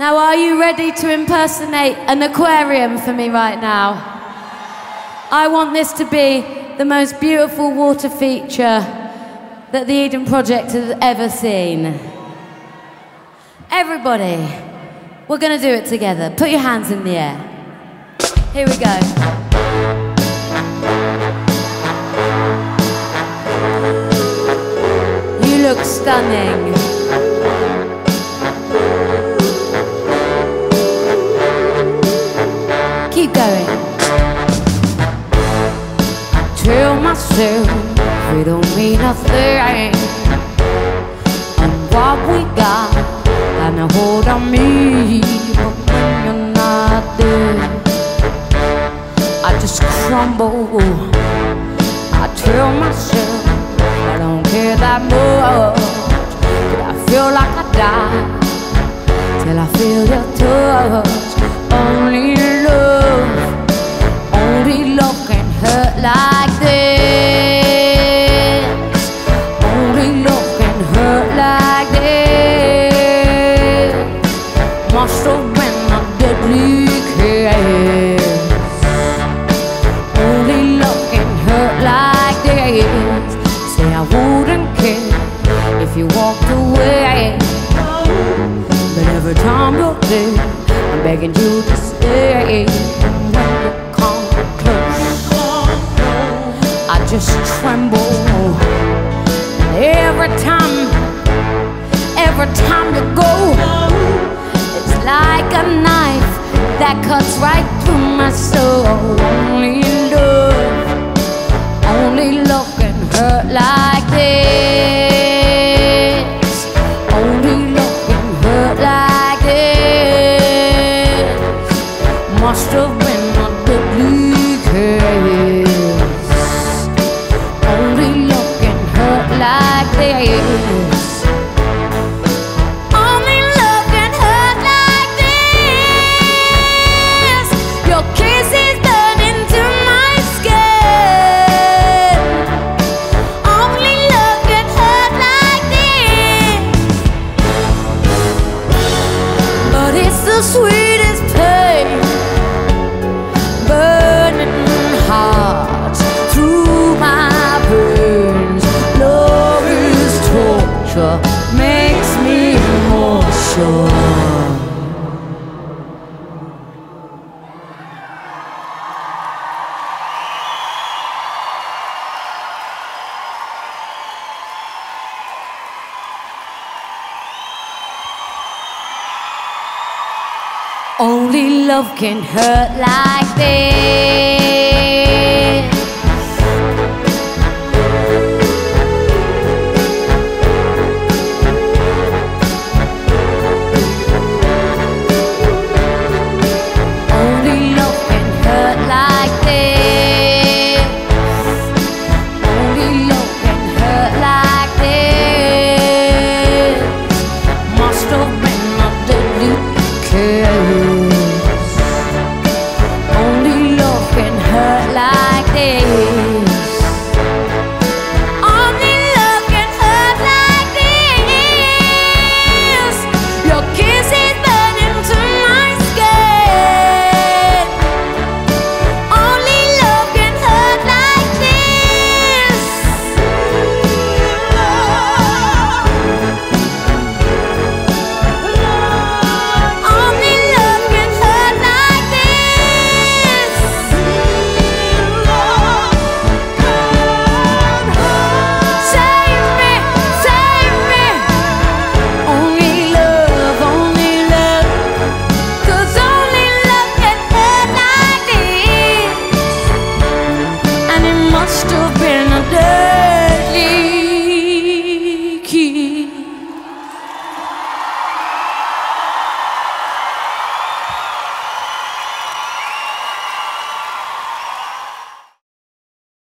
Now, are you ready to impersonate an aquarium for me right now? I want this to be the most beautiful water feature that the Eden Project has ever seen. Everybody, we're going to do it together. Put your hands in the air. Here we go. You look stunning. Keep going. Tell myself we don't mean nothing, and what we got and a hold on me. But when you're not there, I just crumble. I tell myself I don't care that much, but I feel like I die till I feel your touch. Only love can hurt like this. Only love can hurt like this. Must have been my deadly kiss. Only love can hurt like this. I wouldn't care if you walked away, but every time you're there, I'm begging you to stay. And when you come close, I just tremble. And every time you go, it's like a knife that cuts right through my soul. Only love can hurt like this. Only love can hurt like this. Must have been my deadly kiss. Only love can hurt like this. Sweetest pain, burning heart through my veins. Love is torture, makes me more sure. Only love can hurt like this.